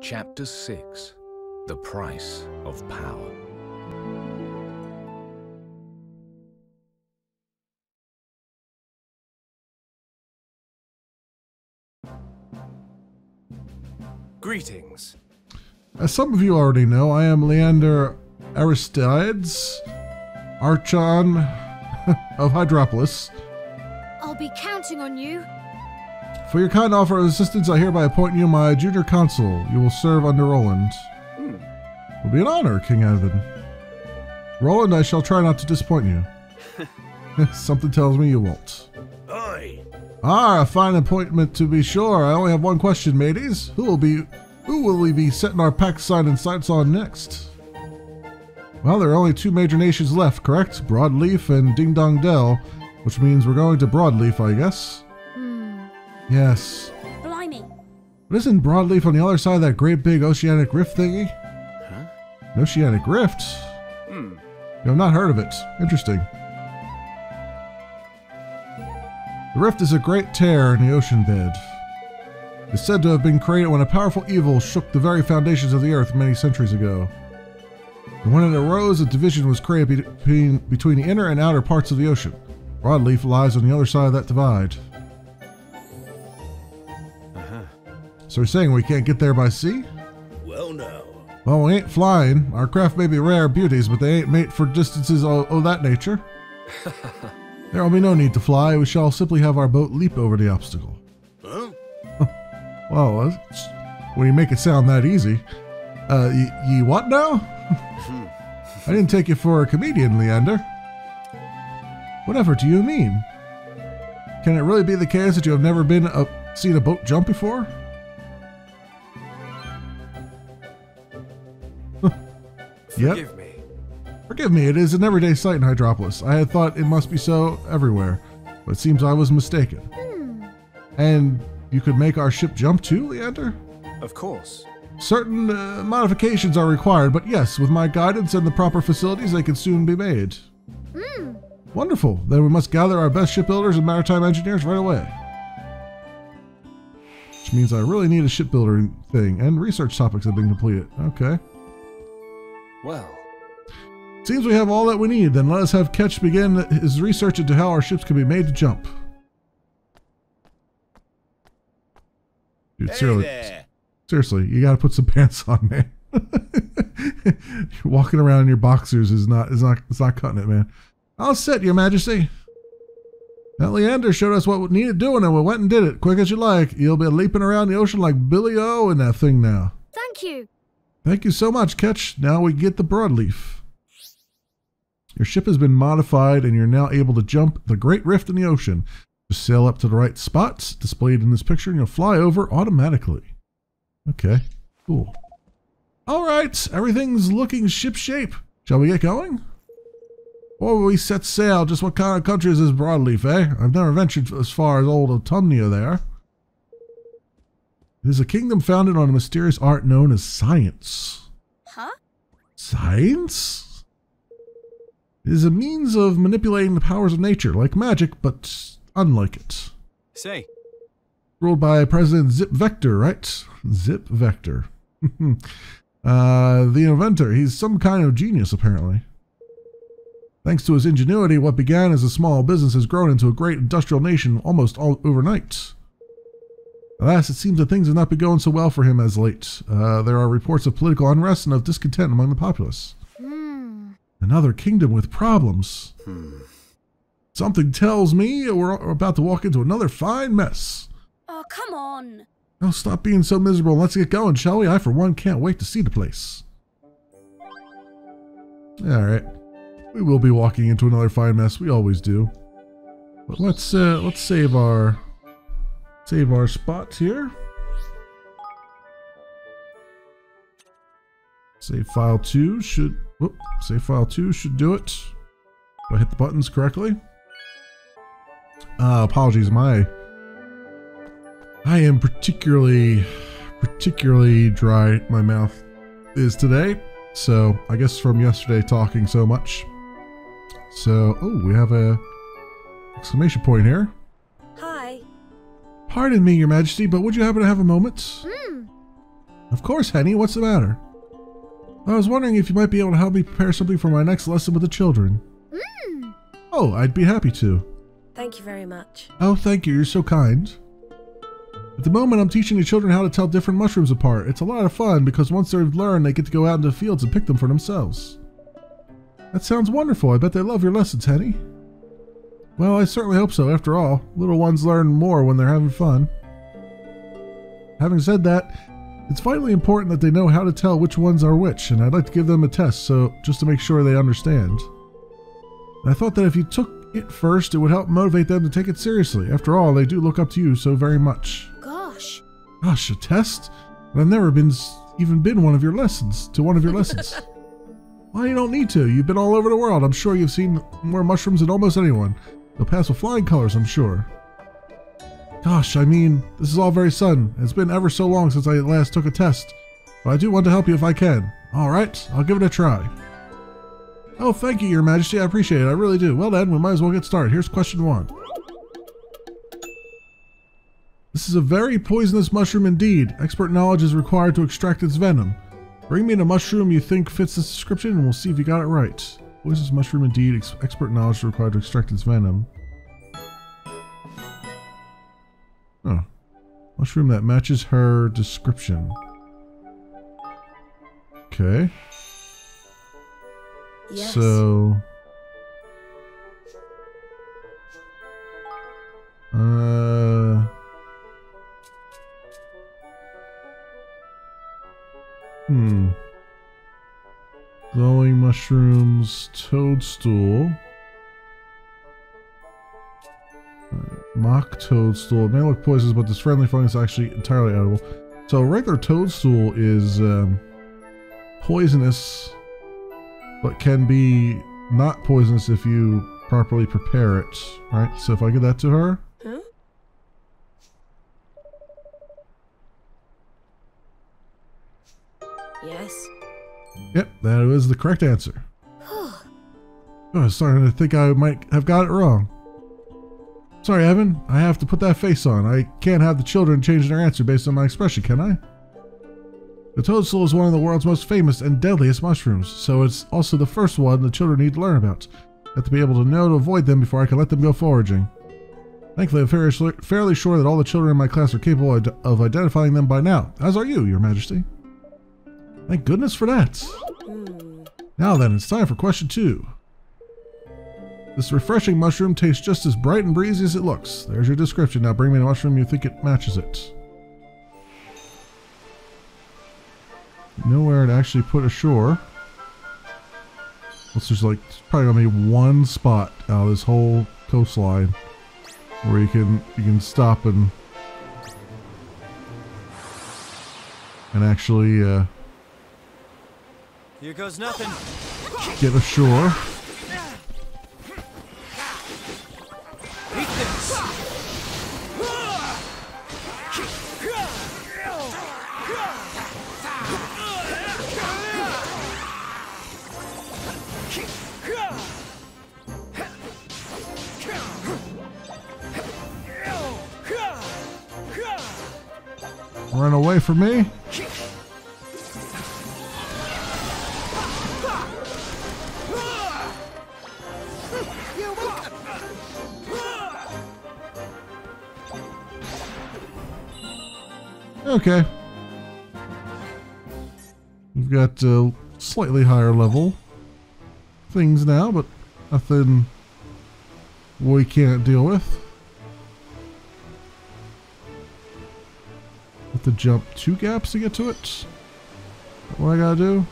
Chapter 6, The Price of Power. Greetings. As some of you already know, I am Leander Aristides, Archon of Hydropolis. I'll be counting on you. For your kind offer of assistance, I hereby appoint you my junior consul. You will serve under Roland. It will be an honor, King Evan. Roland, I shall try not to disappoint you. Something tells me you won't. Oi! Ah, a fine appointment to be sure. I only have one question, mateys. Who will we be setting our pack sign and sights on next? Well, there are only two major nations left, correct? Broadleaf and Ding Dong Dell, which means we're going to Broadleaf, I guess. Yes. Blimey. But isn't Broadleaf on the other side of that great big oceanic rift thingy? Huh? An oceanic rift? Hmm. You have not heard of it. Interesting. The rift is a great tear in the ocean bed. It is said to have been created when a powerful evil shook the very foundations of the earth many centuries ago. And when it arose, a division was created between the inner and outer parts of the ocean. Broadleaf lies on the other side of that divide. So you're saying we can't get there by sea? Well, no. Well, we ain't flying. Our craft may be rare beauties, but they ain't made for distances of that nature. There will be no need to fly. We shall simply have our boat leap over the obstacle. Huh? Well, when you make it sound that easy. You what now? I didn't take you for a comedian, Leander. Whatever do you mean? Can it really be the case that you have never been seen a boat jump before? Yep. Forgive me, it is an everyday sight in Hydropolis. I had thought it must be so everywhere, but it seems I was mistaken. And you could make our ship jump too, Leander? Of course. Certain modifications are required, but yes, with my guidance and the proper facilities, they can soon be made. Wonderful. Then we must gather our best shipbuilders and maritime engineers right away. Which means I really need a shipbuilder thing, and research topics have been completed. Okay. Well, seems we have all that we need. Then let us have Ketch begin his research into how our ships can be made to jump. Dude, hey seriously, you gotta put some pants on, man. Walking around in your boxers is not cutting it, man. I'll sit, Your Majesty. That Leander showed us what we needed doing, and we went and did it. Quick as you like. You'll be leaping around the ocean like Billy O in that thing now. Thank you. Thank you so much, Ketch. Now we get the Broadleaf. Your ship has been modified, and you're now able to jump the Great Rift in the ocean. Just sail up to the right spots displayed in this picture, and you'll fly over automatically. Okay, cool. All right, everything's looking ship-shape. Shall we get going? Before we set sail, just what kind of country is this Broadleaf, eh? I've never ventured as far as old Autumnia there. It is a kingdom founded on a mysterious art known as science. Huh? Science? It is a means of manipulating the powers of nature, like magic, but unlike it. Say. Ruled by President Zip Vector, right? Zip Vector. The inventor. He's some kind of genius, apparently. Thanks to his ingenuity, what began as a small business has grown into a great industrial nation almost overnight. Alas, it seems that things have not been going so well for him as late. There are reports of political unrest and of discontent among the populace. Another kingdom with problems. Something tells me we're about to walk into another fine mess. Oh, come on. Now stop being so miserable and let's get going, shall we? I, for one, can't wait to see the place. Alright. We will be walking into another fine mess. We always do. But let's save our... Save our spots here. Save file 2 should... Whoop, save file 2 should do it. Do I hit the buttons correctly? Apologies, I am particularly dry. My mouth is today. So, I guess from yesterday talking so much. So, oh, we have a exclamation point here. Pardon me, Your Majesty, but would you happen to have a moment? Of course, Henny. What's the matter? I was wondering if you might be able to help me prepare something for my next lesson with the children. Mm. Oh, I'd be happy to. Thank you very much. Oh, thank you. You're so kind. At the moment, I'm teaching the children how to tell different mushrooms apart. It's a lot of fun because once they've learned, they get to go out into the fields and pick them for themselves. That sounds wonderful. I bet they love your lessons, Henny. Well, I certainly hope so. After all, little ones learn more when they're having fun. Having said that, it's vitally important that they know how to tell which ones are which, and I'd like to give them a test so just to make sure they understand. And I thought that if you took it first, it would help motivate them to take it seriously. After all, they do look up to you so very much. Gosh. Gosh, a test? And I've never even been one of your lessons, to one of your lessons. Well, you don't need to. You've been all over the world. I'm sure you've seen more mushrooms than almost anyone. They'll pass with flying colors, I'm sure. Gosh, I mean, this is all very sudden. It's been ever so long since I last took a test. But I do want to help you if I can. Alright, I'll give it a try. Oh, thank you, Your Majesty. I appreciate it. I really do. Well then, we might as well get started. Here's question one. This is a very poisonous mushroom indeed. Expert knowledge is required to extract its venom. Bring me the mushroom you think fits this description and we'll see if you got it right. Poisonous mushroom indeed. Expert knowledge required to extract its venom. Huh. Mushroom that matches her description. Okay. Yes. So... Glowing mushrooms, toadstool. Mock toadstool. It may look poisonous, but this friendly fungus is actually entirely edible. So regular toadstool is poisonous, but can be not poisonous if you properly prepare it. Right? So if I give that to her. Huh? Yes. Yep, that was the correct answer. Oh, I was starting to think I might have got it wrong. Sorry, Evan. I have to put that face on. I can't have the children changing their answer based on my expression, can I? The toadstool is one of the world's most famous and deadliest mushrooms, so it's also the first one the children need to learn about. I have to be able to know to avoid them before I can let them go foraging. Thankfully, I'm fairly sure that all the children in my class are capable of identifying them by now, as are you, Your Majesty. Thank goodness for that. Now then, it's time for question two. This refreshing mushroom tastes just as bright and breezy as it looks. There's your description. Now bring me the mushroom you think it matches it. Nowhere to actually put ashore. Well, there's like probably gonna be one spot out of this whole coastline where you can stop and actually here goes nothing. Get ashore. Run away from me. Okay. We've got slightly higher level things now, but nothing we can't deal with. Have to jump 2 gaps to get to it. What I gotta do?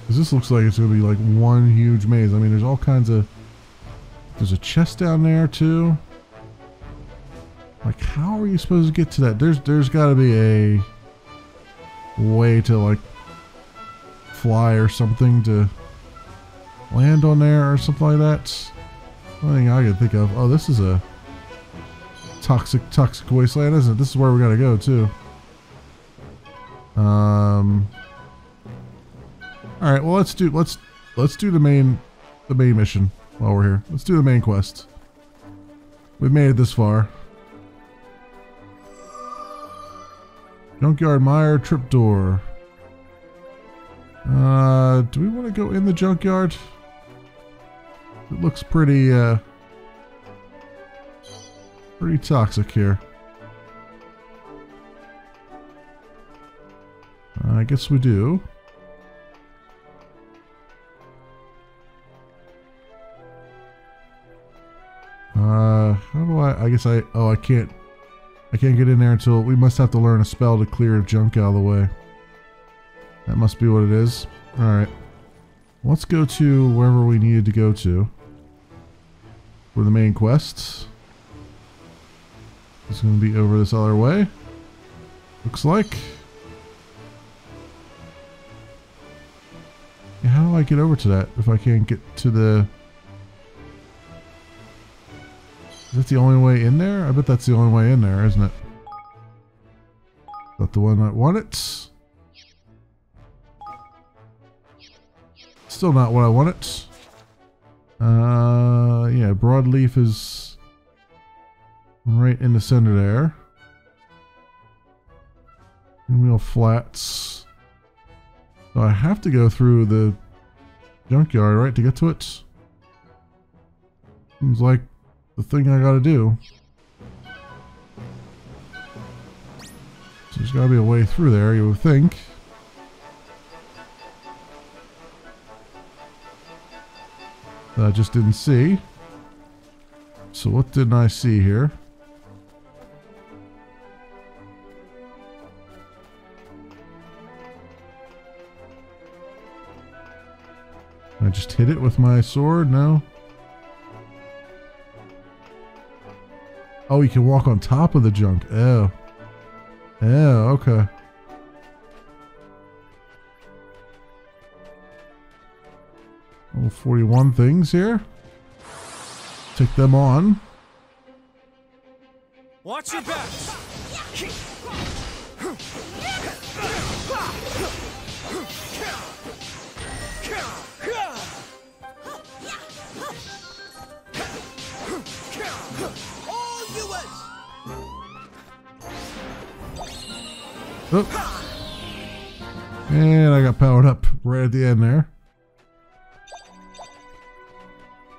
Because this looks like it's gonna be like one huge maze. I mean, there's all kinds of... There's a chest down there too. Like, how are you supposed to get to that? There's got to be a way to like fly or something to land on there or something like that. Only thing I can think of. Oh, this is a toxic wasteland, isn't it? This is where we gotta go too. All right. Well, let's do the main mission. While we're here, let's do the main quest. We've made it this far. Junkyard Mire, trapdoor. Do we want to go in the junkyard? It looks pretty, pretty toxic here. I guess we do. How do I guess I can't. I can't get in there until, we must have to learn a spell to clear junk out of the way. That must be what it is. Alright. Let's go to wherever we needed to go to. For the main quests. It's going to be over this other way. Looks like. Yeah, how do I get over to that if I can't get to the... Is that the only way in there? I bet that's the only way in there, isn't it? Is that the one I wanted? Still not what I wanted. Yeah, Broadleaf is right in the center there. Windmill Flats. So I have to go through the junkyard, right, to get to it? Seems like the thing I gotta do. So there's gotta be a way through there, you would think. That I just didn't see. So what didn't I see here? I just hit it with my sword? No. Oh, you can walk on top of the junk. Oh. Oh, okay. Level 41 things here. Take them on. Watch your back. Oh. And I got powered up right at the end there.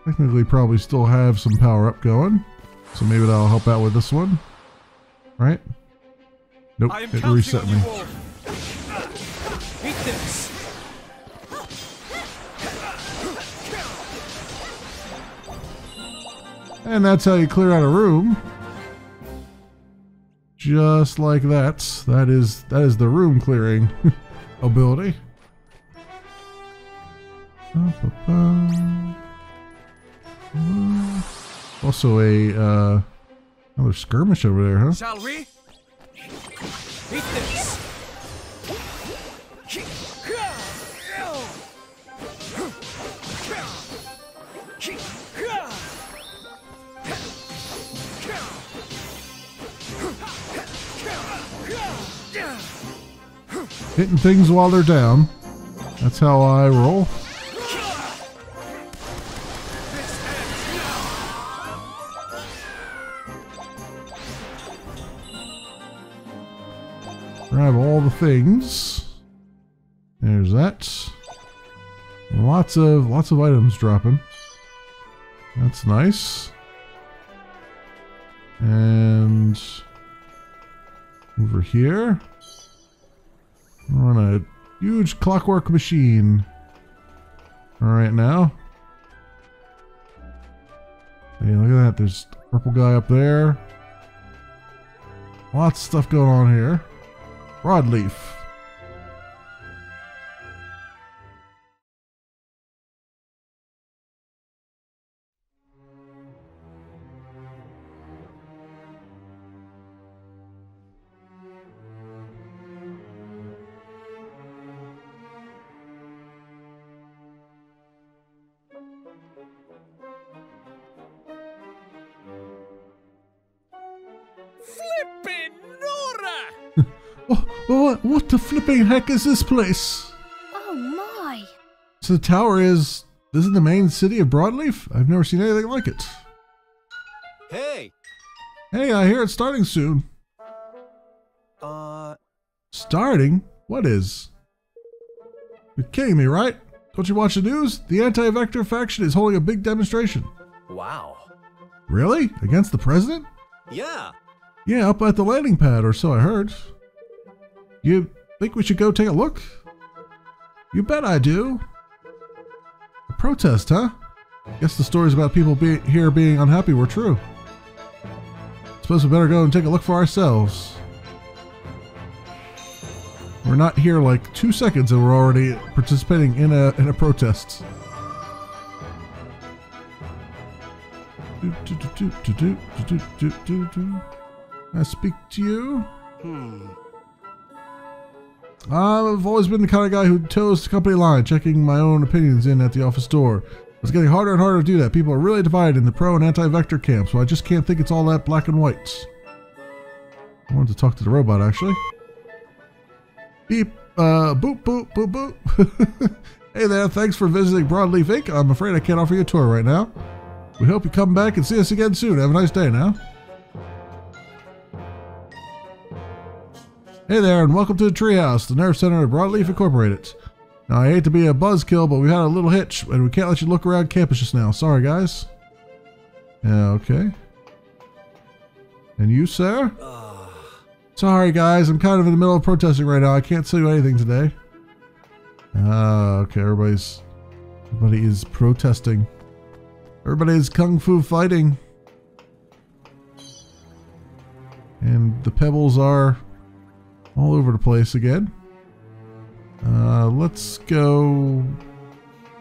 Technically probably still have some power up going. So maybe that'll help out with this one. Right? Nope, it reset me. Eat this. And that's how you clear out a room. Just like that. That is the room clearing ability. Also another skirmish over there, huh? Shall we? Eat this. Hitting things while they're down. That's how I roll. Grab all the things. There's that. Lots of items dropping. That's nice. And over here. We're on a huge clockwork machine. Alright now. Hey, look at that. There's the purple guy up there. Lots of stuff going on here. Broadleaf. What the flipping heck is this place? Oh my! So the tower is... This is the main city of Broadleaf? I've never seen anything like it. Hey! Hey, I hear it's starting soon. Starting? What is? You're kidding me, right? Don't you watch the news? The anti-vector faction is holding a big demonstration. Wow. Really? Against the president? Yeah. Yeah, up at the landing pad, or so I heard. You think we should go take a look? You bet I do. A protest, huh? Guess the stories about people here being unhappy were true. Suppose we better go and take a look for ourselves. We're not here like 2 seconds and we're already participating in a protest. I speak to you. I've always been the kind of guy who toes the company line, checking my own opinions in at the office door. It's getting harder and harder to do that. People are really divided in the pro and anti-vector camp, so I just can't think it's all that black and white. I wanted to talk to the robot, actually. Beep, boop, boop, boop, boop. Hey there, thanks for visiting Broadleaf Inc. I'm afraid I can't offer you a tour right now. We hope you come back and see us again soon. Have a nice day now. Hey there, and welcome to the Treehouse, the nerve center of Broadleaf Incorporated. Now, I hate to be a buzzkill, but we had a little hitch, and we can't let you look around campus just now. Sorry, guys. Yeah, okay. And you, sir? Sorry, guys. I'm kind of in the middle of protesting right now. I can't sell you anything today. Okay. Everybody is protesting. Everybody is kung fu fighting. And the pebbles are all over the place again. Let's go.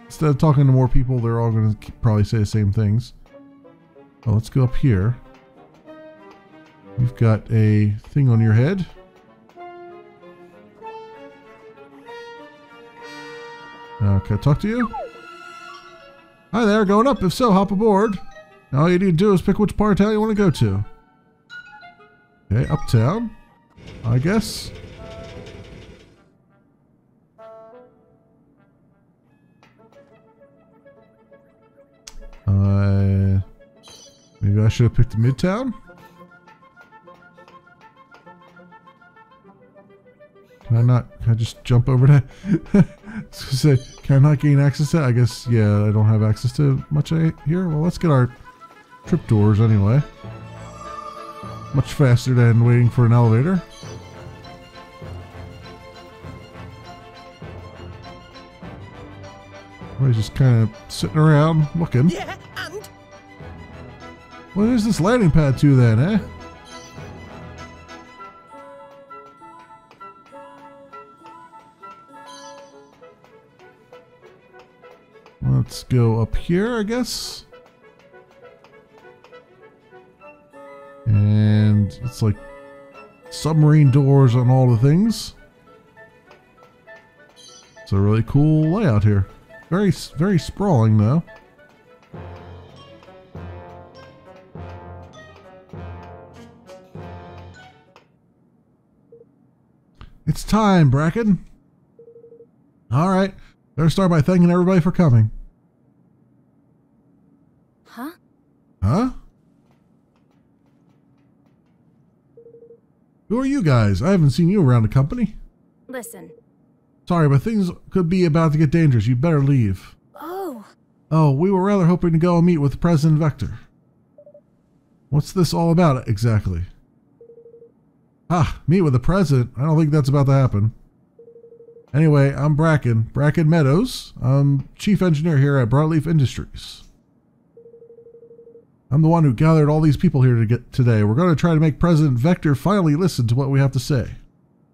Instead of talking to more people, they're all going to probably say the same things. Well, let's go up here. You've got a thing on your head. Can I talk to you? Hi there, going up. If so, hop aboard. Now all you need to do is pick which part of town you want to go to. Okay, uptown, I guess. Maybe I should have picked Midtown. Can I not? Can I just jump over that? Say, can I not gain access to that? I guess, yeah, I don't have access to much here. Well, let's get our trip doors anyway. Much faster than waiting for an elevator. We're just kind of sitting around looking. Yeah, and what is this landing pad to then, eh? Let's go up here, I guess. And it's like submarine doors on all the things. It's a really cool layout here. Very, very sprawling, though. It's time, Bracken. All right. Better start by thanking everybody for coming. Huh? Huh? Who are you guys? I haven't seen you around the company. Listen. Sorry, but things could be about to get dangerous. You'd better leave. Oh. Oh, we were rather hoping to go and meet with President Vector. What's this all about, exactly? Ah, meet with the president? I don't think that's about to happen. Anyway, I'm Bracken. Bracken Meadows. I'm chief engineer here at Broadleaf Industries. I'm the one who gathered all these people here today. We're going to try to make President Vector finally listen to what we have to say.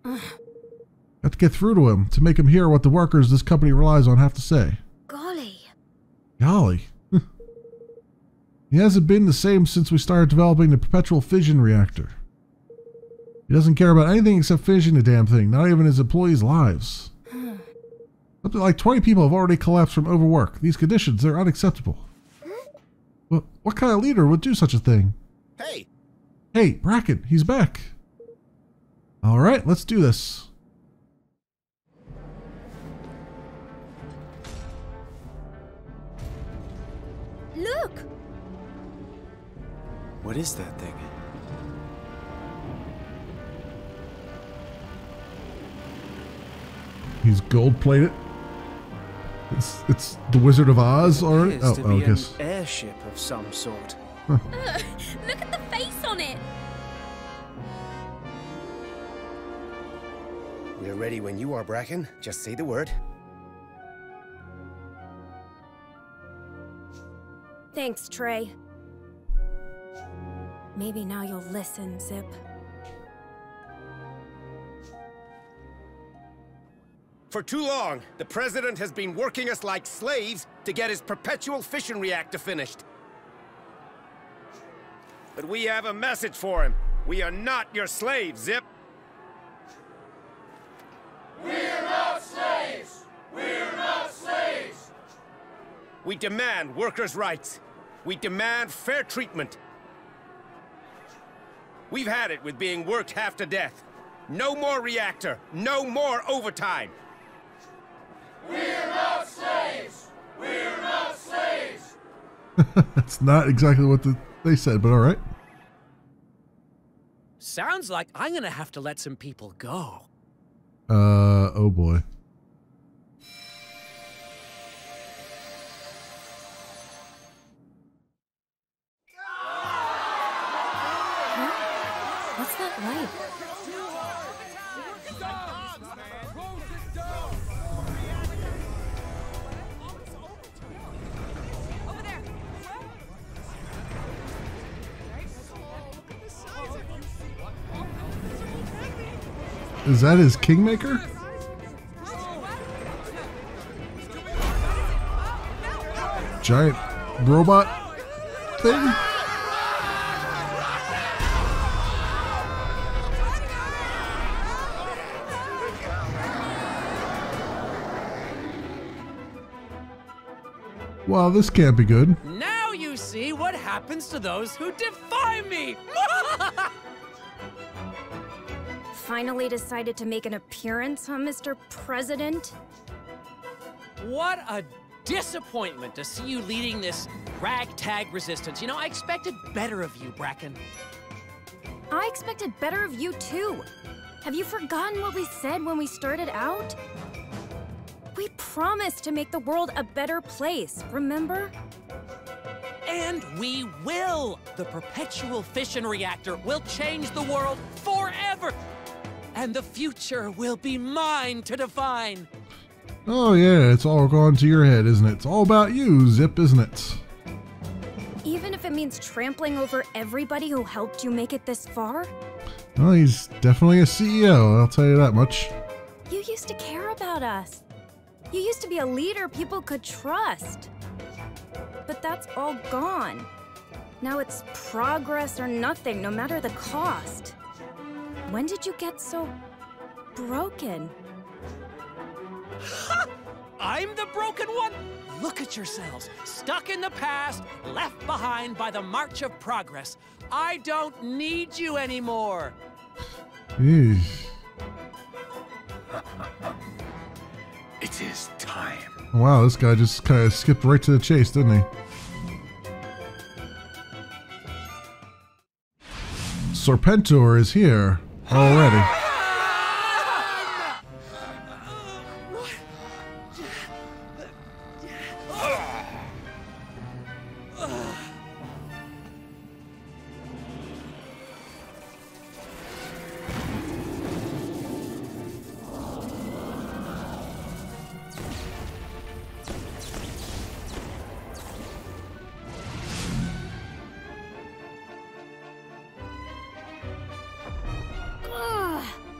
Got to get through to him, to make him hear what the workers this company relies on have to say. Golly. Golly. He hasn't been the same since we started developing the perpetual fission reactor. He doesn't care about anything except fission the damn thing, not even his employees' lives. Up to like 20 people have already collapsed from overwork. These conditions, they're unacceptable. Well, what kind of leader would do such a thing? Hey! Hey, Bracken, he's back. Alright, let's do this. Look! What is that thing? He's gold-plated. It's the Wizard of Oz, or I guess. An airship of some sort. Huh. Ugh, look at the face on it. We're ready when you are, Bracken. Just say the word. Thanks, Trey. Maybe now you'll listen, Zip. For too long, the President has been working us like slaves to get his perpetual fission reactor finished. But we have a message for him. We are not your slaves, Zip. We are not slaves! We are not slaves! We demand workers' rights. We demand fair treatment. We've had it with being worked half to death. No more reactor. No more overtime. We're not slaves! We're not slaves! That's not exactly what they said, but all right. Sounds like I'm gonna have to let some people go. Oh boy. Huh? What's that like? Is that his Kingmaker? Giant robot thing? Wow, this can't be good. Now you see what happens to those who defy me! Finally decided to make an appearance, huh, Mr. President? What a disappointment to see you leading this ragtag resistance. You know, I expected better of you, Bracken. I expected better of you, too. Have you forgotten what we said when we started out? We promised to make the world a better place, remember? And we will! The perpetual fission reactor will change the world forever! And the future will be mine to define. Oh yeah, it's all gone to your head, isn't it? It's all about you, Zip, isn't it? Even if it means trampling over everybody who helped you make it this far? Well, he's definitely a CEO, I'll tell you that much. You used to care about us. You used to be a leader people could trust. But that's all gone. Now it's progress or nothing, no matter the cost. When did you get so broken? Ha! I'm the broken one? Look at yourselves, stuck in the past, left behind by the march of progress. I don't need you anymore. It is time. Wow, this guy just kind of skipped right to the chase, didn't he? Serpentor is here. Already.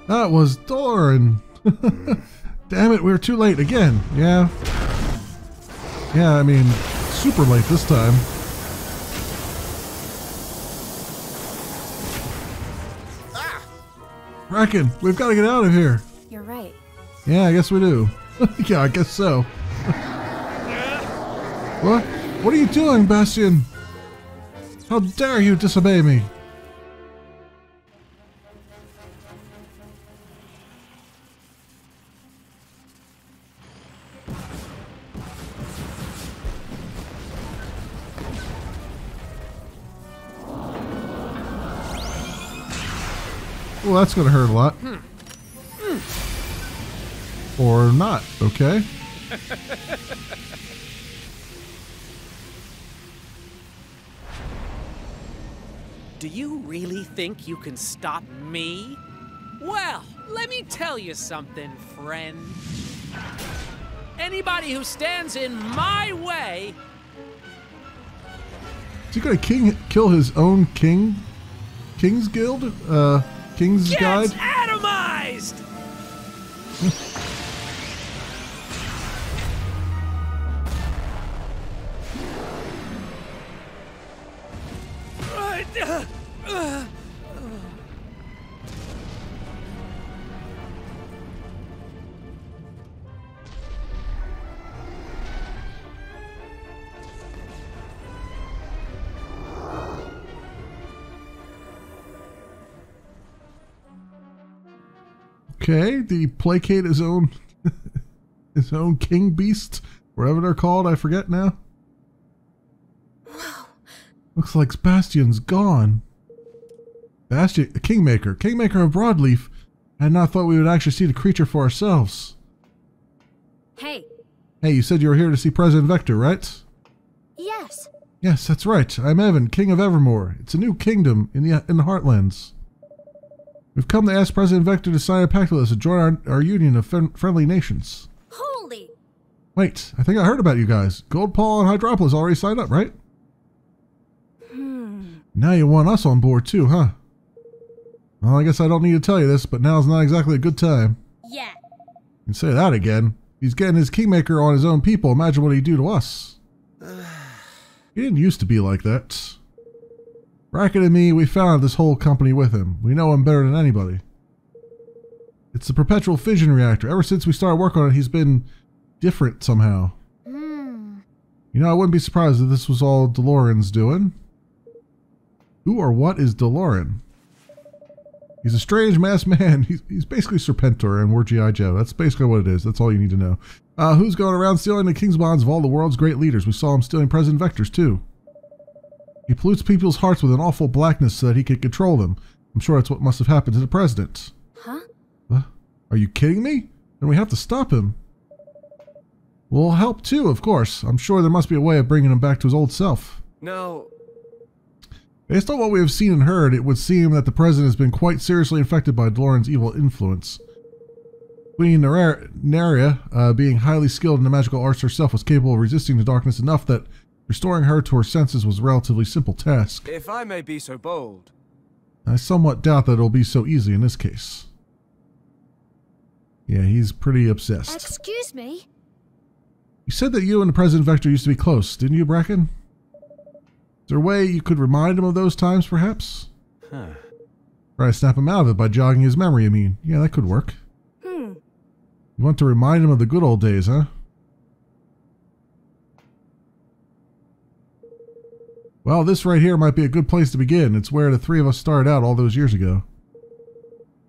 That was Doloran. Damn it, we were too late again. Yeah. Yeah, I mean, super late this time. Ah! Bracken, we've got to get out of here. You're right. Yeah, I guess we do. Yeah, I guess so. What? What are you doing, Bastion? How dare you disobey me? Well, that's going to hurt a lot. Or not, okay? Do you really think you can stop me? Well, let me tell you something, friend. Anybody who stands in my way... Is he going to kill his own king? King's Guild? King's Guide? Gets atomized! Okay, did he placate his own king beasts? Whatever they're called, I forget now. Wow. Looks like Bastion's gone. Bastion, Kingmaker. Kingmaker of Broadleaf. I had not thought we would actually see the creature for ourselves. Hey. Hey, you said you were here to see President Vector, right? Yes. Yes, that's right. I'm Evan, King of Evermore. It's a new kingdom in the Heartlands. We've come to ask President Vector to sign a pact with us to join our Union of Friendly Nations. Holy! Wait, I think I heard about you guys. Goldpaw and Hydropolis already signed up, right? Now you want us on board too, huh? Well, I guess I don't need to tell you this, but now's not exactly a good time. Yeah. You can say that again. He's getting his Kingmaker on his own people. Imagine what he'd do to us. He didn't used to be like that. Bracken and me, we founded this whole company with him. We know him better than anybody. It's the perpetual fission reactor. Ever since we started work on it, he's been different somehow. You know, I wouldn't be surprised if this was all Doloran's doing. Who or what is Doloran? He's a strange masked man. He's basically Serpentor and we're G.I. Joe. That's basically what it is. That's all you need to know. Who's going around stealing the king's bonds of all the world's great leaders? We saw him stealing President Vector's too. He pollutes people's hearts with an awful blackness so that he could control them. I'm sure that's what must have happened to the president. Huh? Are you kidding me? Then we have to stop him. We'll help too, of course. I'm sure there must be a way of bringing him back to his old self. No. Based on what we have seen and heard, it would seem that the president has been quite seriously infected by Doloran's evil influence. Queen Nerea, being highly skilled in the magical arts herself, was capable of resisting the darkness enough that restoring her to her senses was a relatively simple task. If I may be so bold. I somewhat doubt that it'll be so easy in this case. Yeah, he's pretty obsessed. Excuse me? You said that you and the President Vector used to be close, didn't you, Bracken? Is there a way you could remind him of those times, perhaps? Huh. Try to snap him out of it by jogging his memory, I mean. Yeah, that could work. You want to remind him of the good old days, huh? Well, this right here might be a good place to begin. It's where the three of us started out all those years ago.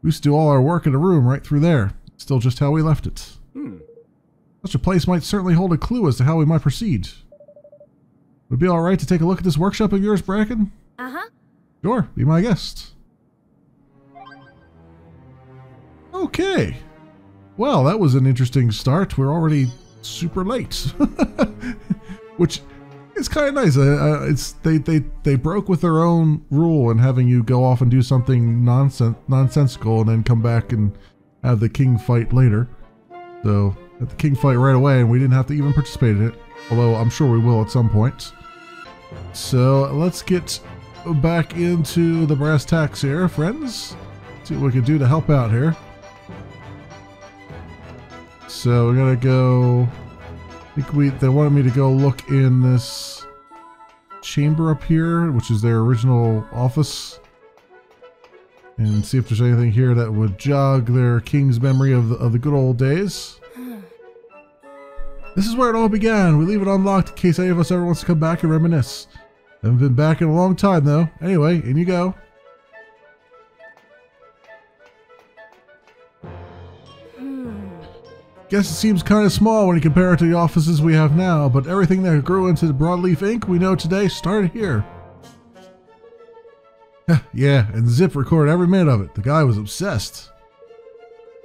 We used to do all our work in a room right through there. It's still just how we left it. Such a place might certainly hold a clue as to how we might proceed. Would it be alright to take a look at this workshop of yours, Bracken? Uh-huh. Sure, be my guest. Okay. Well, that was an interesting start. We're already super late. Which... it's kind of nice. It's they broke with their own rule and having you go off and do something nonsensical and then come back and have the king fight later. So had the king fight right away and we didn't have to even participate in it. Although I'm sure we will at some point. So let's get back into the brass tacks here, friends. See what we can do to help out here. So we're gonna go. I think they wanted me to go look in this chamber up here, which is their original office, and see if there's anything here that would jog their king's memory of the good old days. This is where it all began. We leave it unlocked in case any of us ever wants to come back and reminisce. Haven't been back in a long time, though. Anyway, in you go. Guess it seems kind of small when you compare it to the offices we have now, but everything that grew into the Broadleaf Inc. we know today started here. Yeah, and Zip recorded every minute of it. The guy was obsessed.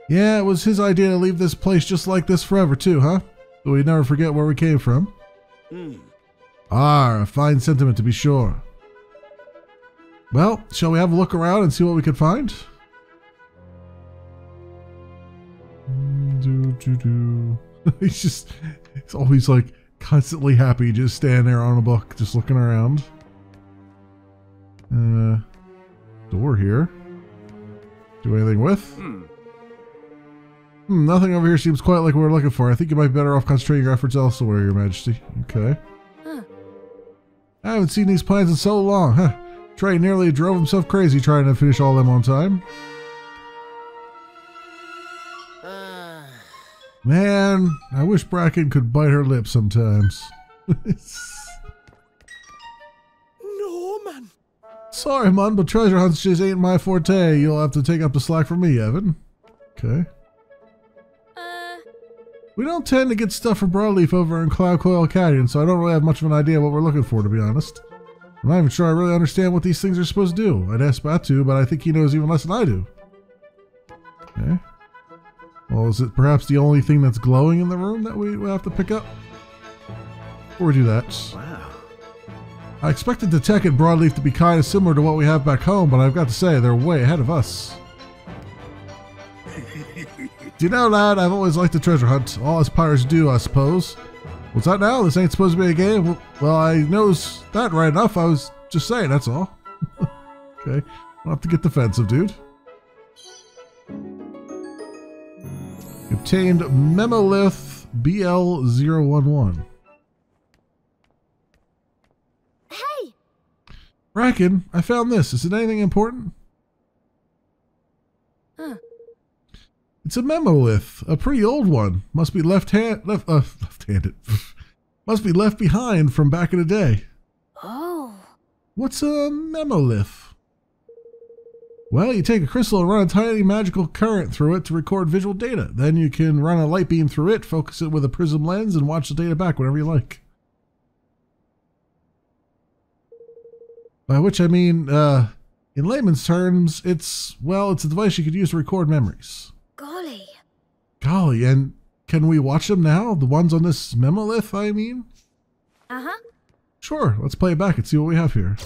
Yeah, it was his idea to leave this place just like this forever too, huh? So we'd never forget where we came from. Ah, a fine sentiment to be sure. Well, shall we have a look around and see what we could find? He's just, he's always like constantly happy, just standing there on a book, just looking around. Door here. Do anything with? Nothing over here seems quite like what we're looking for. I think you might be better off concentrating your efforts elsewhere, Your Majesty. Okay. I haven't seen these plans in so long, huh? Trey nearly drove himself crazy trying to finish all of them on time. Man, I wish Bracken could bite her lip sometimes. No, man. Sorry, man, but treasure hunts just ain't my forte. You'll have to take up the slack for me, Evan. Okay. We don't tend to get stuff from Broadleaf over in Cloud Coil Academy, so I don't really have much of an idea what we're looking for, to be honest. I'm not even sure I really understand what these things are supposed to do. I'd ask Batu, but I think he knows even less than I do. Okay. Well, is it perhaps the only thing that's glowing in the room that we have to pick up? Before we do that. Wow. I expected the tech at Broadleaf to be kind of similar to what we have back home, but I've got to say, they're way ahead of us. Do you know, lad, I've always liked the treasure hunt. All us pirates do, I suppose. What's that now? This ain't supposed to be a game. Well, I knows that right enough. I was just saying, that's all. Okay. I'll have to get defensive, dude. Obtained Memolith BL011. Hey! Bracken, I found this. Is it anything important? It's a Memolith, a pretty old one. Must be left-handed. Must be left behind from back in the day. Oh. What's a Memolith? Well, you take a crystal and run a tiny magical current through it to record visual data. Then you can run a light beam through it, focus it with a prism lens, and watch the data back whenever you like. By which I mean, in layman's terms, it's, well, it's a device you could use to record memories. Golly. Golly, and can we watch them now? The ones on this Memolith, I mean? Uh-huh. Sure, let's play it back and see what we have here.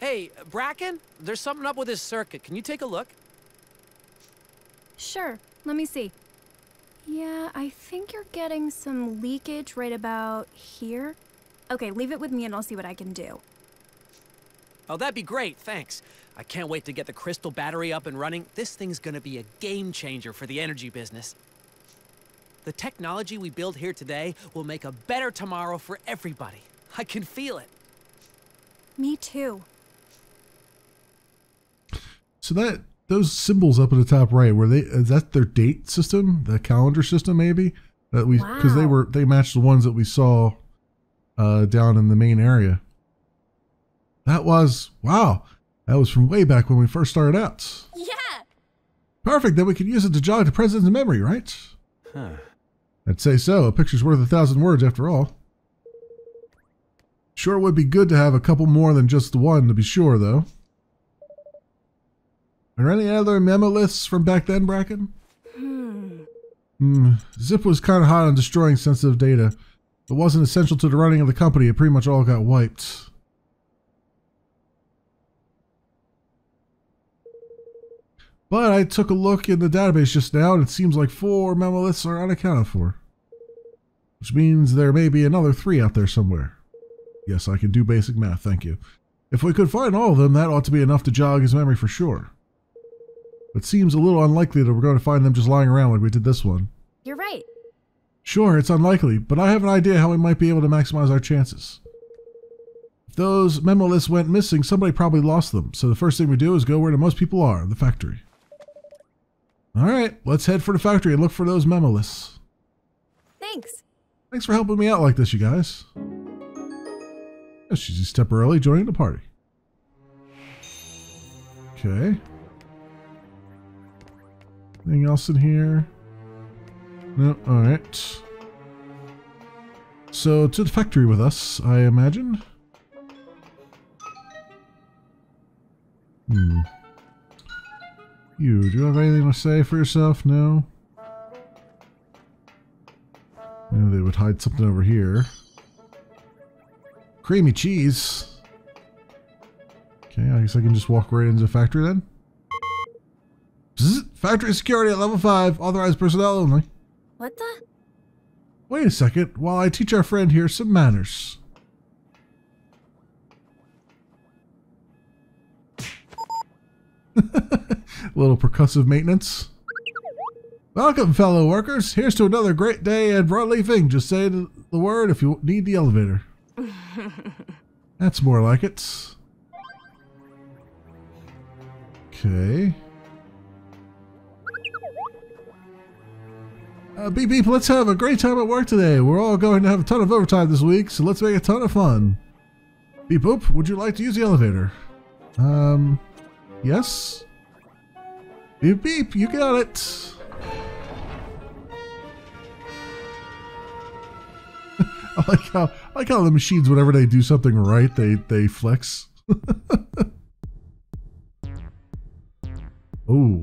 Hey, Bracken, there's something up with this circuit. Can you take a look? Sure, let me see. Yeah, I think you're getting some leakage right about here. Okay, leave it with me and I'll see what I can do. Oh, that'd be great, thanks. I can't wait to get the crystal battery up and running. This thing's gonna be a game changer for the energy business. The technology we build here today will make a better tomorrow for everybody. I can feel it. Me too. So that, those symbols up at the top right, were they, is that their date system? The calendar system, maybe? That we, wow. 'Cause they matched the ones that we saw down in the main area. That was, wow, that was from way back when we first started out. Yeah. Perfect, then we can use it to jog the president's memory, right? Huh. I'd say so. A picture's worth 1,000 words after all. Sure would be good to have a couple more than just one to be sure, though. Are there any other Memoliths from back then, Bracken? Zip was kind of hot on destroying sensitive data. It wasn't essential to the running of the company. It pretty much all got wiped. But I took a look in the database just now, and it seems like 4 Memoliths are unaccounted for. Which means there may be another 3 out there somewhere. Yes, I can do basic math, thank you. If we could find all of them, that ought to be enough to jog his memory for sure. It seems a little unlikely that we're going to find them just lying around like we did this one. You're right. Sure, it's unlikely, but I have an idea how we might be able to maximize our chances. If those Memoliths went missing, somebody probably lost them, so the first thing we do is go where the most people are, the factory. Alright, let's head for the factory and look for those Memoliths. Thanks. Thanks for helping me out like this, you guys. She's a step early, joining the party. Okay. Anything else in here? No, alright. So to the factory with us, I imagine. Hmm. You, do you have anything to say for yourself? No? Maybe they would hide something over here. Creamy cheese! Okay, I guess I can just walk right into the factory then. Bzzz, factory security at level 5, authorized personnel only. What the? Wait a second, while I teach our friend here some manners. Little percussive maintenance. Welcome, fellow workers. Here's to another great day at Broadleaf Inc. Just say the word if you need the elevator. That's more like it. Okay. Beep beep, let's have a great time at work today. We're all going to have a ton of overtime this week, so let's make a ton of fun. Beep boop, would you like to use the elevator? Yes? Beep beep, you got it! I like how the machines, whenever they do something right, they flex. Oh.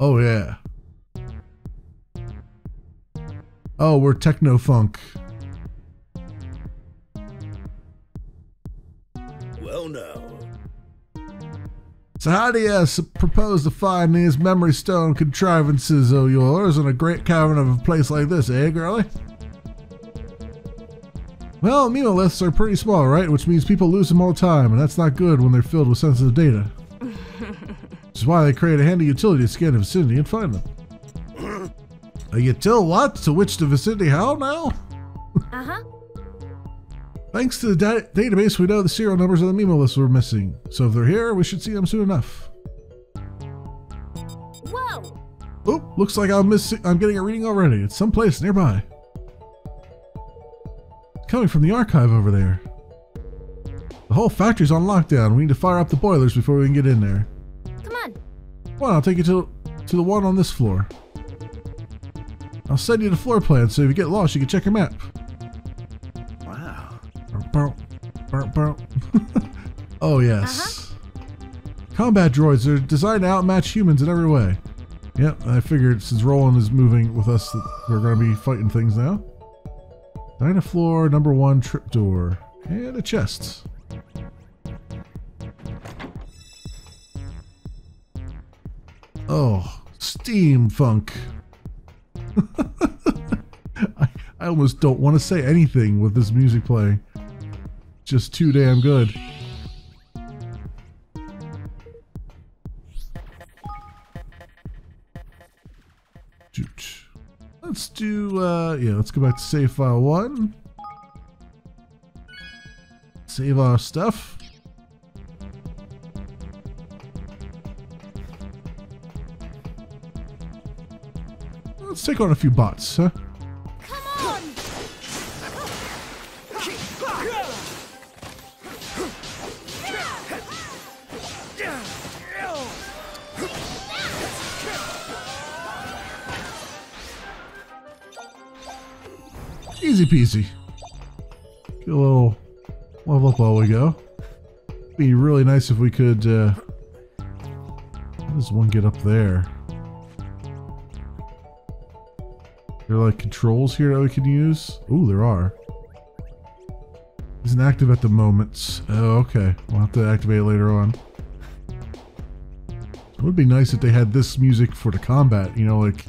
Oh yeah. Oh, we're techno funk. Well, no. So how do you propose to find these memory stone contrivances of yours in a great cavern of a place like this, eh, girlie? Well, Mimoliths are pretty small, right? Which means people lose them all the time, and that's not good when they're filled with sensitive data. Which is why they create a handy utility to scan the vicinity and find them. A util what? To which the vicinity how now? Uh-huh. Thanks to the database, we know the serial numbers of the Mimoliths were missing. So if they're here, we should see them soon enough. Whoa! Oop, looks like I'm getting a reading already. It's someplace nearby. It's coming from the archive over there. The whole factory's on lockdown. We need to fire up the boilers before we can get in there. Come on. Come on, I'll take you to the one on this floor. I'll send you the floor plan, so if you get lost, you can check your map. Wow. Oh, yes. Combat droids are designed to outmatch humans in every way. Yep, I figured since Roland is moving with us that we're going to be fighting things now. Dino floor, number 1 trip door. And a chest. Oh, steam funk. I almost don't want to say anything with this music playing. Just too damn good. Let's do, yeah, let's go back to save file 1. Save our stuff. Let's take on a few bots, huh? Come on. Easy peasy. Get a little level up while we go. Be really nice if we could. How does one get up there? There are like controls here that we can use. Ooh, there are. Isn't active at the moment. Oh, okay. We'll have to activate it later on. It would be nice if they had this music for the combat, you know, like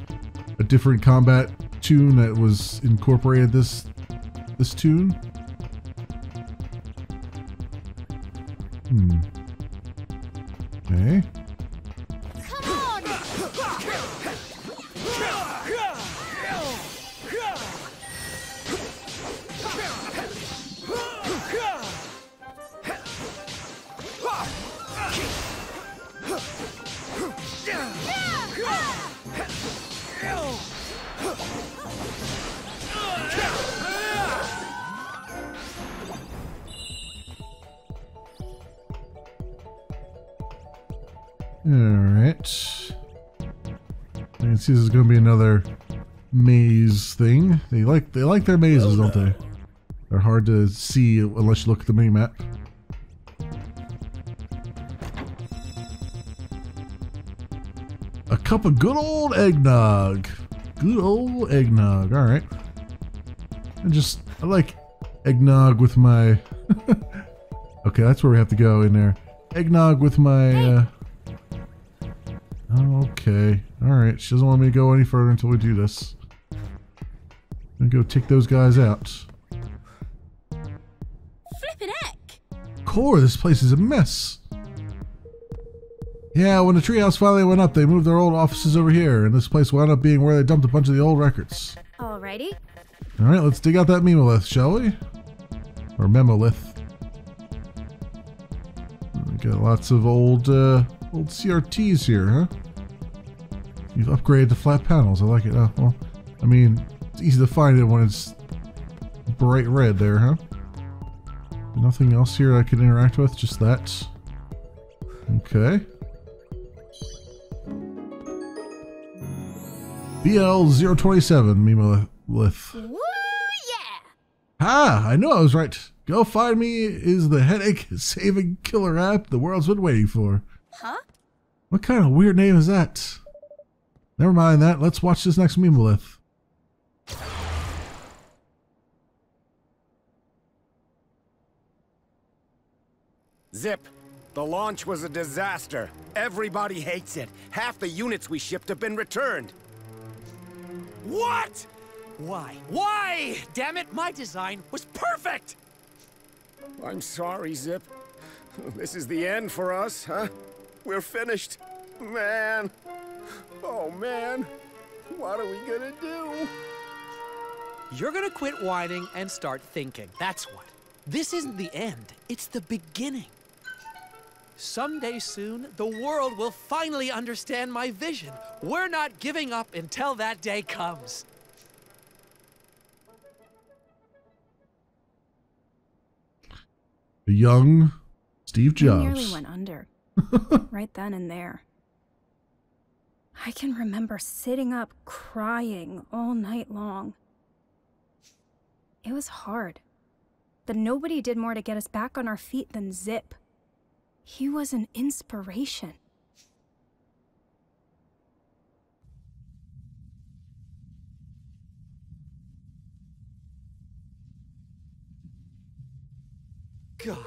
a different combat tune that was incorporated this tune. Hmm. Okay. Alright. I can see this is going to be another maze thing. They like their mazes, don't they? They're hard to see unless you look at the main map. A cup of good old eggnog. Good old eggnog. All right. I like eggnog with my... Okay, that's where we have to go in there. Eggnog with my... Okay. All right. She doesn't want me to go any further until we do this. I'm going to go take those guys out. Flippin' heck! Core, this place is a mess. Yeah, when the treehouse finally went up, they moved their old offices over here, and this place wound up being where they dumped a bunch of the old records. Alrighty. All right, let's dig out that Mimolith, shall we? Or Memolith. We got lots of old, old CRTs here, huh? You've upgraded the flat panels. I like it. Well, I mean, it's easy to find it when it's bright red there, huh? Nothing else here I can interact with, just that. Okay. BL027, Mimolith. Woo, yeah! Ah, I knew I was right. Go Find Me is the headache-saving killer app the world's been waiting for. Huh? What kind of weird name is that? Never mind that. Let's watch this next Mimolith. Zip, the launch was a disaster. Everybody hates it. Half the units we shipped have been returned. What? Why? Why? Damn it, my design was perfect! I'm sorry, Zip. This is the end for us, huh? We're finished. Man. Oh, man. What are we gonna do? You're gonna quit whining and start thinking. That's what. This isn't the end. It's the beginning. Someday soon, the world will finally understand my vision. We're not giving up until that day comes. The young Steve Jobs. I nearly went under. Right then and there. I can remember sitting up crying all night long. It was hard. But nobody did more to get us back on our feet than Zip. He was an inspiration. God.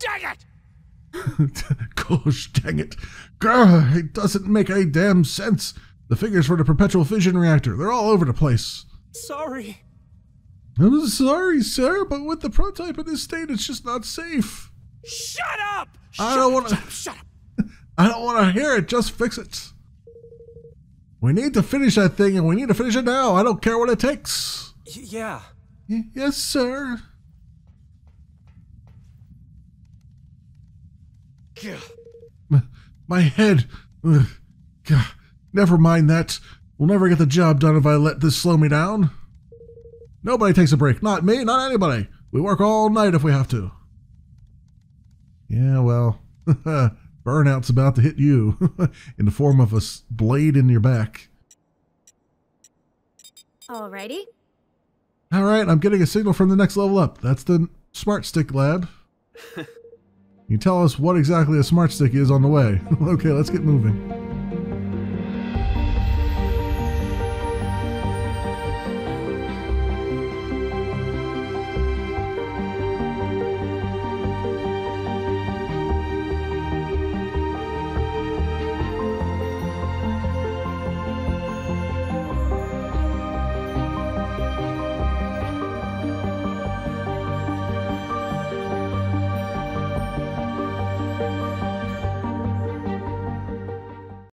Dang it! Gosh, dang it. Grr, it doesn't make any damn sense. The figures for the perpetual fission reactor, they're all over the place. Sorry. I'm sorry, sir, but with the prototype in this state, it's just not safe. Shut up! Shut up! I don't want to hear it. Just fix it. We need to finish that thing, and we need to finish it now. I don't care what it takes. Yeah. Yes, sir. My head. God. Never mind that. We'll never get the job done if I let this slow me down. Nobody takes a break. Not me. Not anybody. We work all night if we have to. Yeah, well, burnout's about to hit you in the form of a blade in your back. Alrighty. All right, I'm getting a signal from the next level up. That's the Smart Stick Lab. You tell us what exactly a Smart Stick is on the way. Okay, let's get moving.